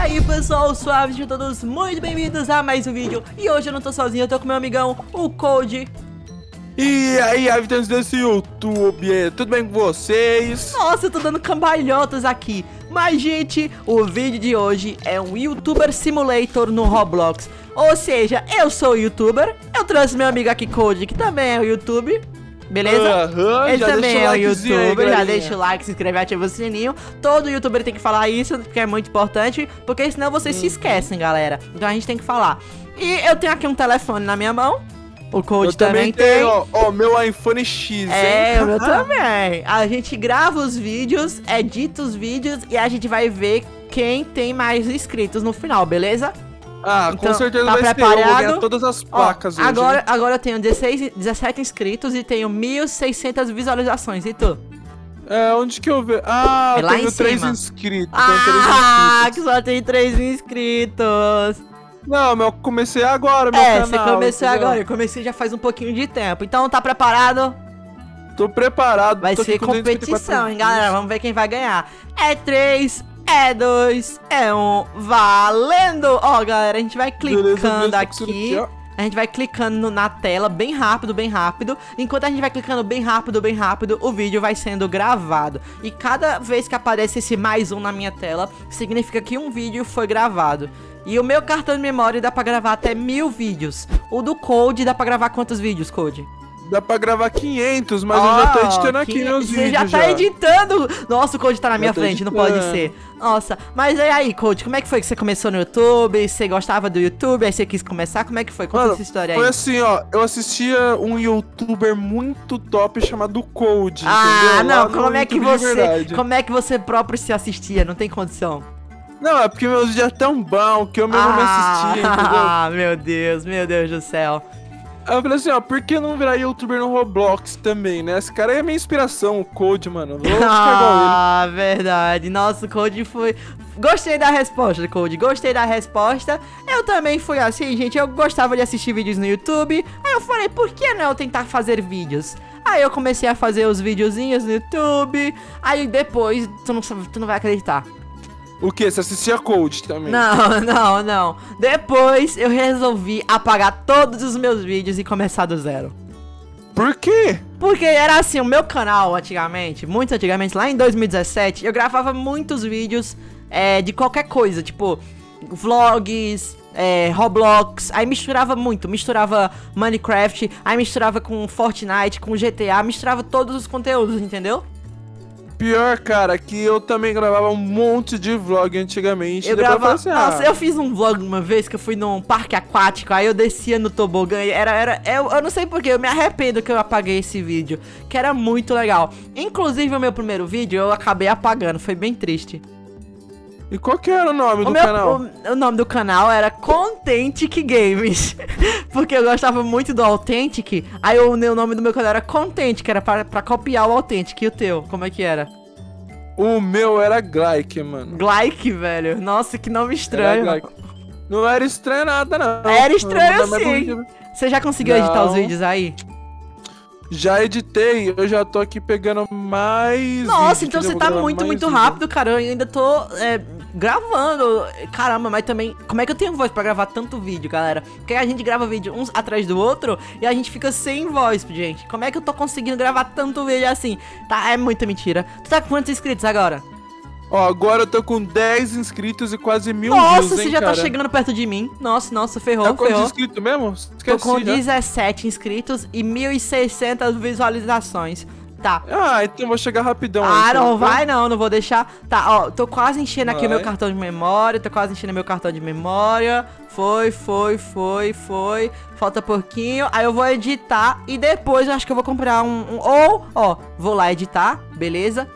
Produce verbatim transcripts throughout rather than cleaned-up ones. aí pessoal, suaves de todos, muito bem-vindos a mais um vídeo. E hoje eu não tô sozinho, eu tô com meu amigão, o C zero D Y. E aí, habitantes desse YouTube, tudo bem com vocês? Nossa, eu tô dando cambalhotas aqui. Mas gente, o vídeo de hoje é um Youtuber Simulator no Roblox. Ou seja, eu sou Youtuber, eu trouxe meu amigo aqui, C zero D Y, que também é o YouTube. Beleza? Uhum, ele também é o youtuber, aí, já deixa o like, se inscreve, ativa o sininho. Todo youtuber tem que falar isso, porque é muito importante, porque senão vocês hum. se esquecem, galera. Então a gente tem que falar. E eu tenho aqui um telefone na minha mão. O C zero D Y também, também tem. Ó, ó, meu iPhone X, hein? É, o meu também. A gente grava os vídeos, edita os vídeos e a gente vai ver quem tem mais inscritos no final, beleza? Ah, então, com certeza tá vai preparado. Ter, eu vou ganhar todas as placas. Ó, hoje, agora, hein? Agora eu tenho dezesseis, dezessete inscritos e tenho mil e seiscentas visualizações, e tu? É, onde que eu vejo? Ah, é eu tenho três inscritos. Ah, três inscritos. Que só tem três inscritos. Não, mas eu comecei agora, meu é, canal. É, você começou agora, eu comecei já faz um pouquinho de tempo. Então tá preparado? Tô preparado. Vai Tô ser competição, hein, galera, vamos ver quem vai ganhar. É três... É dois, é um, valendo! Ó, galera, a gente vai clicando beleza, beleza, aqui. A gente vai clicando no, na tela bem rápido, bem rápido. Enquanto a gente vai clicando bem rápido, bem rápido, o vídeo vai sendo gravado. E cada vez que aparece esse mais um na minha tela, significa que um vídeo foi gravado. E o meu cartão de memória dá pra gravar até mil vídeos. O do C zero D Y dá pra gravar quantos vídeos, C zero D Y? Dá pra gravar quinhentos, mas oh, eu já tô editando aqui quinhentos, meus vídeos. Você já tá já. editando? Nossa, o C zero D tá na minha frente, editando. Não pode ser. Nossa, mas é aí, C zero D, como é que foi que você começou no YouTube? Você gostava do YouTube, aí você quis começar? Como é que foi? Conta Mano, essa história aí. Foi assim, ó, eu assistia um youtuber muito top chamado C zero D, ah, entendeu? Ah, não, como, como é que você, como é que você próprio se assistia? Não tem condição. Não, é porque meus vídeos é tão bom que eu mesmo ah, me assistia, entendeu? Ah, meu Deus, meu Deus do céu. Aí eu falei assim, ó, por que não virar youtuber no Roblox também, né? Esse cara é a minha inspiração, o C zero D, mano. Vou ah, ele. Verdade. Nossa, o C zero D foi... Gostei da resposta, C zero D. Gostei da resposta. Eu também fui assim, gente. Eu gostava de assistir vídeos no YouTube. Aí eu falei, por que não tentar fazer vídeos? Aí eu comecei a fazer os videozinhos no YouTube. Aí depois, tu não, tu não vai acreditar. O que? Você assistia C zero D também? Não, não, não. Depois eu resolvi apagar todos os meus vídeos e começar do zero. Por quê? Porque era assim, o meu canal antigamente, muito antigamente, lá em dois mil e dezessete, eu gravava muitos vídeos é, de qualquer coisa, tipo vlogs, é, Roblox, aí misturava muito, misturava Minecraft, aí misturava com Fortnite, com G T A, misturava todos os conteúdos, entendeu? Pior, cara, que eu também gravava um monte de vlog antigamente. Eu gravava... Assim, ah, nossa, eu fiz um vlog uma vez que eu fui num parque aquático, aí eu descia no tobogã e era... era eu, eu não sei porquê, eu me arrependo que eu apaguei esse vídeo, que era muito legal. Inclusive, o meu primeiro vídeo eu acabei apagando, foi bem triste. E qual que era o nome o do meu, canal? O, o nome do canal era Contentic Games, porque eu gostava muito do Authentic, aí eu, o nome do meu canal era Contentic, era pra, pra copiar o Authentic. E o teu, como é que era? O meu era Glyke, mano. Glyke, velho? Nossa, que nome estranho. Era não era estranho nada, não. Era estranho não, sim. Você já conseguiu não. editar os vídeos aí? Já editei, eu já tô aqui pegando mais... Nossa, vídeo, então você tá muito, muito vídeo. rápido, cara. Eu ainda tô é, gravando. Caramba, mas também... Como é que eu tenho voz pra gravar tanto vídeo, galera? Porque a gente grava vídeo uns atrás do outro e a gente fica sem voz, gente. Como é que eu tô conseguindo gravar tanto vídeo assim? Tá, é muita mentira. Tu tá com quantos inscritos agora? Ó, agora eu tô com dez inscritos e quase mil views, Nossa, você hein, já cara? tá chegando perto de mim. Nossa, nossa, ferrou, tá ferrou. Tá com inscritos mesmo? Esqueci, tô com dezessete já. inscritos e mil e seiscentas visualizações. Tá. Ah, então eu vou chegar rapidão. Ah, aí, não tá? vai não, não vou deixar. Tá, ó, tô quase enchendo vai. aqui o meu cartão de memória, tô quase enchendo meu cartão de memória. Foi, foi, foi, foi. Falta pouquinho. Aí eu vou editar e depois eu acho que eu vou comprar um... um ou, ó, vou lá editar, beleza?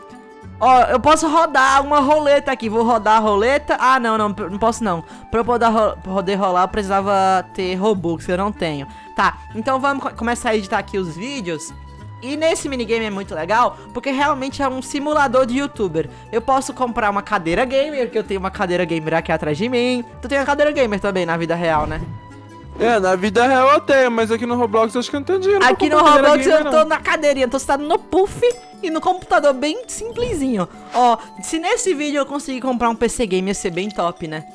Ó, eu posso rodar uma roleta aqui. Vou rodar a roleta. Ah, não, não, não posso não. Pra eu poder, ro poder rolar, eu precisava ter Robux, que eu não tenho. Tá, então vamos co começar a editar aqui os vídeos. E nesse minigame é muito legal, porque realmente é um simulador de youtuber. Eu posso comprar uma cadeira gamer, que eu tenho uma cadeira gamer aqui atrás de mim. Tu tem uma cadeira gamer também na vida real, né? É, na vida real eu tenho, mas aqui no Roblox eu acho que eu não tenho dinheiro. Aqui no Roblox eu tô na cadeirinha, tô sentado no puff e no computador bem simplesinho. Ó, se nesse vídeo eu conseguir comprar um P C Game, ia ser bem top, né?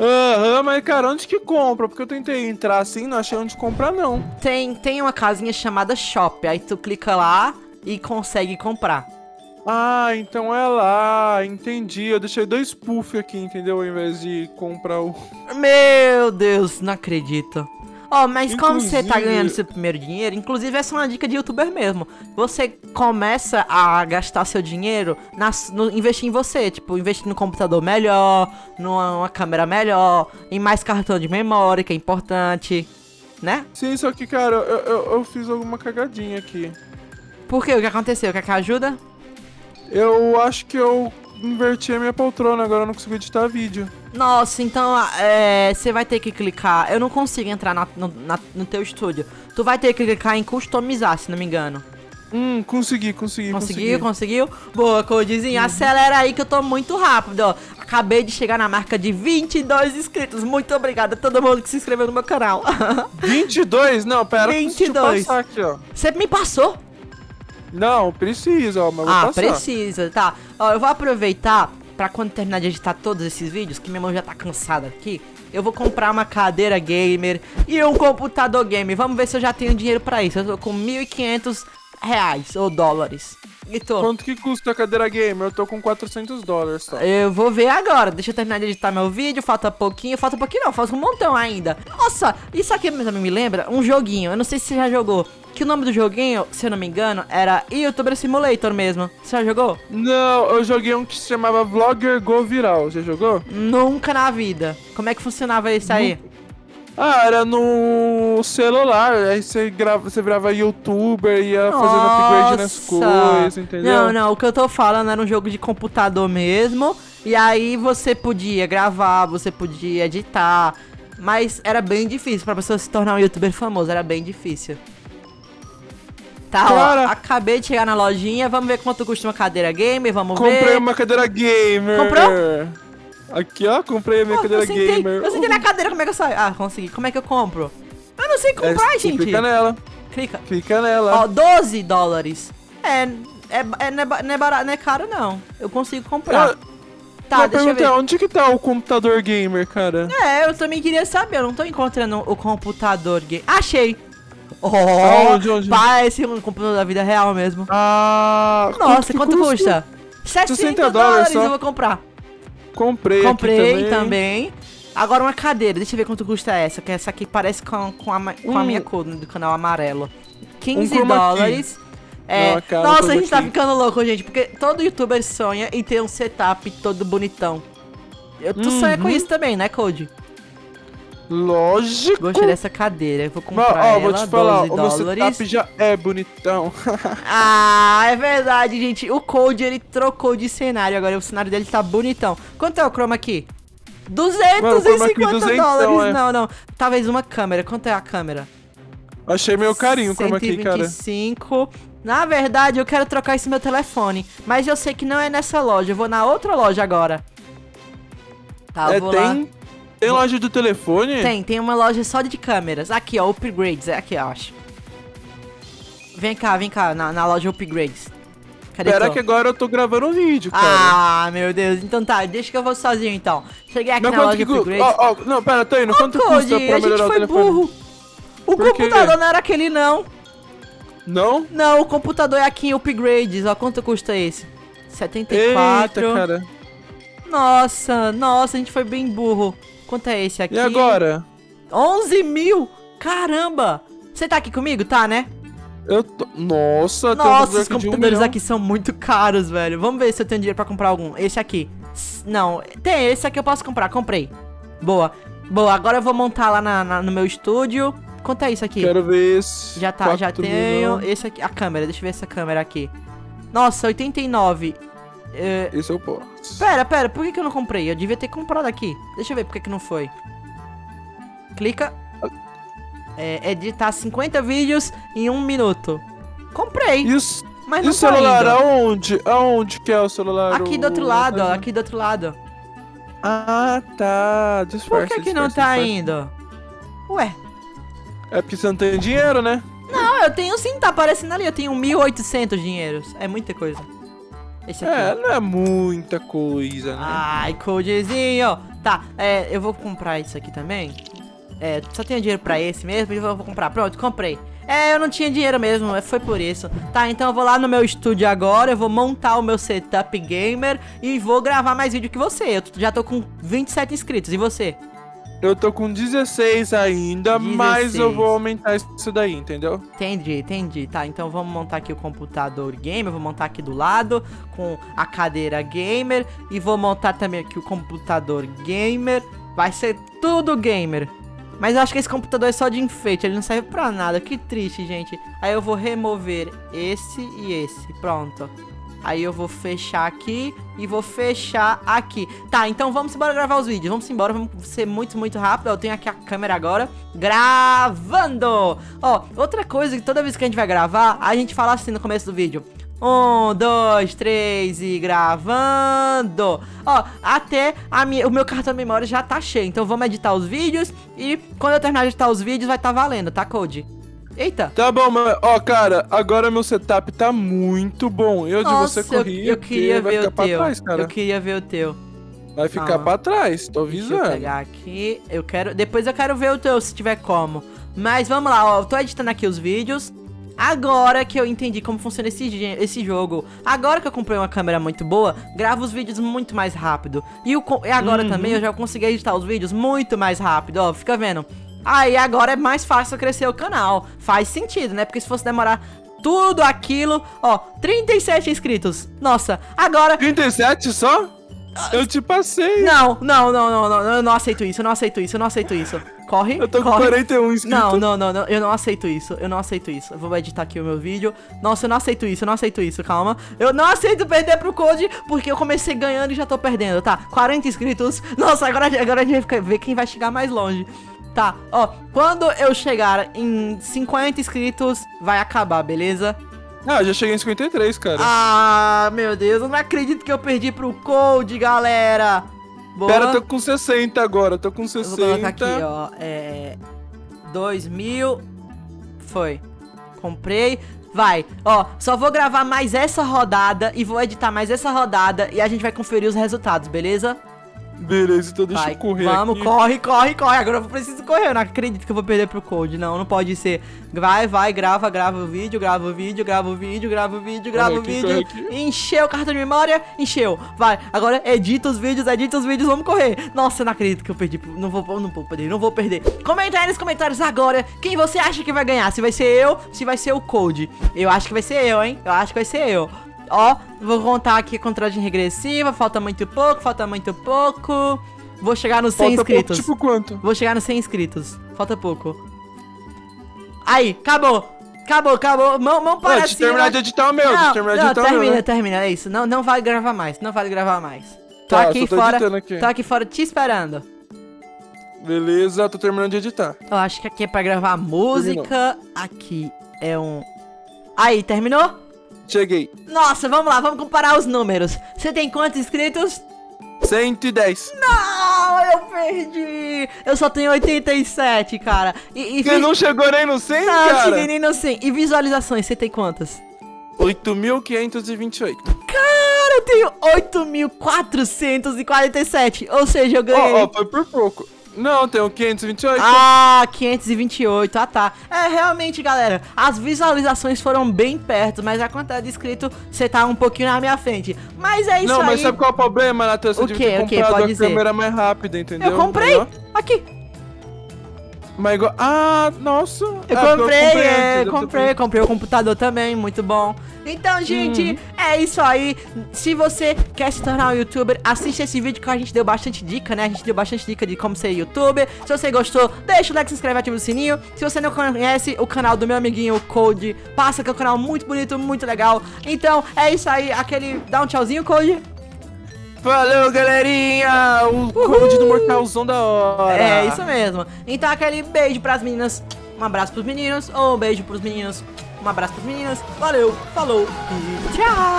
Aham, uhum, mas cara, onde que compra? Porque eu tentei entrar assim, não achei onde comprar não. Tem, tem uma casinha chamada Shop, aí tu clica lá e consegue comprar. Ah, então é lá, entendi, eu deixei dois puff aqui, entendeu, ao invés de comprar o... Meu Deus, não acredito. Ó, oh, mas inclusive... como você tá ganhando seu primeiro dinheiro, inclusive essa é uma dica de youtuber mesmo, você começa a gastar seu dinheiro, na, no, investir em você, tipo, investir no computador melhor, numa uma câmera melhor, em mais cartão de memória, que é importante, né? Sim, só que cara, eu, eu, eu fiz alguma cagadinha aqui. Por quê? O que aconteceu? Quer que ajuda? Eu acho que eu inverti a minha poltrona, agora eu não consigo editar vídeo. Nossa, então você é, vai ter que clicar... Eu não consigo entrar na, no, na, no teu estúdio. Tu vai ter que clicar em customizar, se não me engano. Hum, consegui, consegui, conseguiu, consegui. Conseguiu? Boa, Codezinho, uhum. Acelera aí que eu tô muito rápido, ó. Acabei de chegar na marca de vinte e dois inscritos. Muito obrigado a todo mundo que se inscreveu no meu canal. vinte e dois? Não, pera, vinte e dois. Você me passou? Não, precisa, ó, mas ah, vou passar. Precisa, tá. Ó, eu vou aproveitar pra quando terminar de editar todos esses vídeos, que minha mão já tá cansada aqui, eu vou comprar uma cadeira gamer e um computador gamer. Vamos ver se eu já tenho dinheiro pra isso. Eu tô com mil e quinhentos reais ou dólares. E tô... Quanto que custa a cadeira gamer? Eu tô com quatrocentos dólares só. Eu vou ver agora. Deixa eu terminar de editar meu vídeo. Falta pouquinho. Falta pouquinho não, falta um montão ainda. Nossa, isso aqui também me lembra um joguinho. Eu não sei se você já jogou. Que o nome do joguinho, se eu não me engano, era Youtuber Simulator mesmo. Você já jogou? Não, eu joguei um que se chamava Vlogger Go Viral. Você jogou? Nunca na vida. Como é que funcionava esse aí? Ah, era no celular. Aí você, grava, você virava youtuber e ia fazendo upgrade nas coisas, entendeu? Não, não, o que eu tô falando era um jogo de computador mesmo. E aí você podia gravar, você podia editar. Mas era bem difícil pra pessoa se tornar um youtuber famoso, era bem difícil. Tá, cara, ó, acabei de chegar na lojinha, vamos ver quanto custa uma cadeira gamer, vamos comprei ver. Comprei uma cadeira gamer. Comprou? Aqui, ó, comprei a minha oh, cadeira eu sentei, gamer. Eu sentei na cadeira, como é que eu saio? Ah, consegui. Como é que eu compro? Eu não sei comprar, é, gente. Clica nela. Clica. Clica nela. Ó, doze dólares. É, é, é, não, é, não, é barato, não é caro, não. Eu consigo comprar. Eu... Tá, Mas deixa eu ver. Onde que tá o computador gamer, cara? É, eu também queria saber, eu não tô encontrando o computador gamer. Achei. Oh, onde, onde? Parece um computador da vida real mesmo. Ah, nossa, quanto custa? sessenta dólares só. Eu vou comprar. Comprei, Comprei aqui também. também. Agora uma cadeira, deixa eu ver quanto custa essa. Que essa aqui parece com, com, a, com hum. a minha cor do canal amarelo. quinze dólares. É, não, cara, nossa, a gente tá ficando louco, gente. Porque todo youtuber sonha em ter um setup todo bonitão. Eu, tu uhum. sonha com isso também, né, Code? Lógico. Gostei dessa cadeira, eu vou comprar Mas, ó, ela, vou te falar, doze dólares. O meu setup já é bonitão. Ah, é verdade, gente. O Code, ele trocou de cenário agora, o cenário dele tá bonitão. Quanto é o Chroma Key? duzentos e cinquenta dólares, é. Não, não. Talvez uma câmera, quanto é a câmera? Achei meio carinho o Chroma Key, cara. cento e vinte e cinco. Na verdade, eu quero trocar esse meu telefone, mas eu sei que não é nessa loja, eu vou na outra loja agora. Tá, é, vou tem... lá. Tem loja do telefone? Tem, tem uma loja só de câmeras. Aqui, ó, Upgrades, é aqui, eu acho. Vem cá, vem cá, na, na loja Upgrades. Cadê Pera que agora eu tô gravando um vídeo, cara. Ah, meu Deus, então tá, deixa que eu vou sozinho, então. Cheguei aqui não, na loja que... Upgrades. Oh, oh, não, pera, tô indo, oh, quanto Cody, custa pra melhorar o telefone? A gente foi burro. O Por computador quê? não era aquele, não. Não? Não, o computador é aqui em Upgrades, ó, quanto custa esse? setenta e quatro. Eita, cara. Nossa, nossa, a gente foi bem burro. Quanto é esse aqui? E agora? onze mil? Caramba! Você tá aqui comigo? Tá, né? Eu tô... Nossa, Nossa, os computadores aqui são muito caros, velho. Vamos ver se eu tenho dinheiro pra comprar algum. Esse aqui. Não, tem esse aqui eu posso comprar. Comprei. Boa. Boa, agora eu vou montar lá na, na, no meu estúdio. Quanto é isso aqui? Quero ver esse. Já tá, já tenho. Esse aqui, a câmera. Deixa eu ver essa câmera aqui. Nossa, oitenta e nove. Uh, Esse eu posso. Pera, pera, por que, que eu não comprei? Eu devia ter comprado aqui. Deixa eu ver por que, que não foi. Clica. É, editar cinquenta vídeos em um minuto. Comprei. Isso. Mas não e o celular, aonde? Aonde que é o celular? Aqui do outro lado, ó. Aqui do outro lado. Ah, tá. Dispersa, por que, que dispersa, não tá dispersa. indo? Ué. É porque você não tem dinheiro, né? Não, eu tenho sim, tá aparecendo ali. Eu tenho mil e oitocentos dinheiros. É muita coisa. Esse aqui. É, não é muita coisa, né? Ai, codezinho. Tá, é, eu vou comprar isso aqui também. É, só tenho dinheiro pra esse mesmo. Eu vou comprar. Pronto, comprei. É, eu não tinha dinheiro mesmo, foi por isso. Tá, então eu vou lá no meu estúdio agora. Eu vou montar o meu setup gamer e vou gravar mais vídeo que você. Eu já tô com vinte e sete inscritos, e você? Eu tô com dezesseis ainda, dezesseis. Mas eu vou aumentar isso daí, entendeu? Entendi, entendi. Tá, então vamos montar aqui o computador gamer. Vou montar aqui do lado com a cadeira gamer. E vou montar também aqui o computador gamer. Vai ser tudo gamer. Mas eu acho que esse computador é só de enfeite, ele não serve pra nada, que triste, gente. Aí eu vou remover esse e esse, pronto. Aí eu vou fechar aqui e vou fechar aqui. Tá, então vamos embora gravar os vídeos, vamos embora, vamos ser muito, muito rápido. Eu tenho aqui a câmera agora, gravando! Ó, outra coisa que toda vez que a gente vai gravar, a gente fala assim no começo do vídeo. Um, dois, três e gravando. Ó, até a minha, o meu cartão de memória já tá cheio. Então vamos editar os vídeos. E quando eu terminar de editar os vídeos vai tá valendo, tá, Cody? Eita. Tá bom, mano. Ó, cara, agora meu setup tá muito bom. Eu Nossa, de você corria, eu, eu queria ver o teu trás, cara. Eu queria ver o teu. Vai ficar ah, pra trás, tô avisando. Deixa eu pegar aqui, eu quero... Depois eu quero ver o teu, se tiver como. Mas vamos lá, ó, eu tô editando aqui os vídeos. Agora que eu entendi como funciona esse, esse jogo, agora que eu comprei uma câmera muito boa, gravo os vídeos muito mais rápido. E, o, e agora uhum. também eu já consegui editar os vídeos muito mais rápido, ó, fica vendo. Aí agora é mais fácil crescer o canal, faz sentido, né? Porque se fosse demorar tudo aquilo, ó, trinta e sete inscritos. Nossa, agora... trinta e sete só? Eu te passei. Não, não, não, não, não, eu não aceito isso, eu não aceito isso, eu não aceito isso. Corre, eu tô corre. com quarenta e um inscritos. Não, não, não, não, eu não aceito isso, eu não aceito isso. Eu vou editar aqui o meu vídeo. Nossa, eu não aceito isso, eu não aceito isso, calma. Eu não aceito perder pro Cody, porque eu comecei ganhando e já tô perdendo, tá? quarenta inscritos. Nossa, agora, agora a gente vai ver quem vai chegar mais longe. Tá, ó, quando eu chegar em cinquenta inscritos, vai acabar, beleza? Ah, eu já cheguei em cinquenta e três, cara. Ah, meu Deus, eu não acredito que eu perdi pro Cody, galera. Boa. Cara, eu tô com sessenta agora, tô com sessenta. Eu vou colocar aqui, ó, é... dois mil... Foi. Comprei. Vai, ó, só vou gravar mais essa rodada e vou editar mais essa rodada e a gente vai conferir os resultados, beleza? Beleza, então deixa vai, eu correr Vamos, aqui. corre, corre, corre. Agora eu preciso correr, eu não acredito que eu vou perder pro Cody. Não, não pode ser. Vai, vai, grava, grava o vídeo, grava o vídeo, grava o vídeo, grava o vídeo, grava o vídeo. Encheu o cartão de memória, encheu. Vai, agora edita os vídeos, edita os vídeos, vamos correr. Nossa, eu não acredito que eu perdi. Não vou, não vou perder, não vou perder. Comenta aí nos comentários agora quem você acha que vai ganhar. Se vai ser eu, se vai ser o Cody. Eu acho que vai ser eu, hein? Eu acho que vai ser eu. Ó, vou contar aqui a contagem regressiva. Falta muito pouco, falta muito pouco. Vou chegar nos cem inscritos. Pouco, tipo quanto? Vou chegar nos cem inscritos. Falta pouco. Aí, acabou. Acabou, acabou. Mão, mão para cima. Deixa eu terminar de editar o meu. Não, terminar não, de editar termina, o meu, termina. É isso. Não, não vale gravar mais. Não vale gravar mais. Tô tá, aqui fora. Aqui. Tô aqui fora te esperando. Beleza, tô terminando de editar. Eu acho que aqui é pra gravar música. Terminou. Aqui é um... Aí, terminou? Cheguei. Nossa, vamos lá, vamos comparar os números. Você tem quantos inscritos? cento e dez. Não, eu perdi. Eu só tenho oitenta e sete, cara. E, e você vi... não chegou nem no cem, não, cara? Não, cheguei nem no cem. E visualizações, você tem quantas? oito mil quinhentos e vinte e oito. Cara, eu tenho oito mil quatrocentos e quarenta e sete. Ou seja, eu ganhei. Ó, oh, oh, foi por pouco. Não, tem o quinhentos e vinte e oito. Ah, quinhentos e vinte e oito, ah tá. É, realmente, galera, as visualizações foram bem perto, mas a quantidade de inscrito, você tá um pouquinho na minha frente. Mas é isso aí. Não, mas aí... sabe qual é o problema, Natan? Você devia ter comprado a câmera mais rápida, entendeu? Eu comprei, entendeu? Aqui. Mas igual... Ah, nossa. Eu ah, comprei, eu comprei, é, comprei, comprei o computador também, muito bom. Então, gente, uhum. é isso aí. Se você quer se tornar um youtuber, assiste esse vídeo que a gente deu bastante dica, né? A gente deu bastante dica de como ser youtuber. Se você gostou, deixa o like, se inscreve, ativa o sininho. Se você não conhece o canal do meu amiguinho, o Cody, passa que é um canal muito bonito, muito legal. Então, é isso aí. Aquele... Dá um tchauzinho, Cody. Valeu, galerinha! O Cody do Mortalzão da hora! É, isso mesmo. Então, aquele beijo pras meninas, um abraço pros meninos, ou um beijo pros meninos, um abraço pros meninas. Valeu, falou e tchau!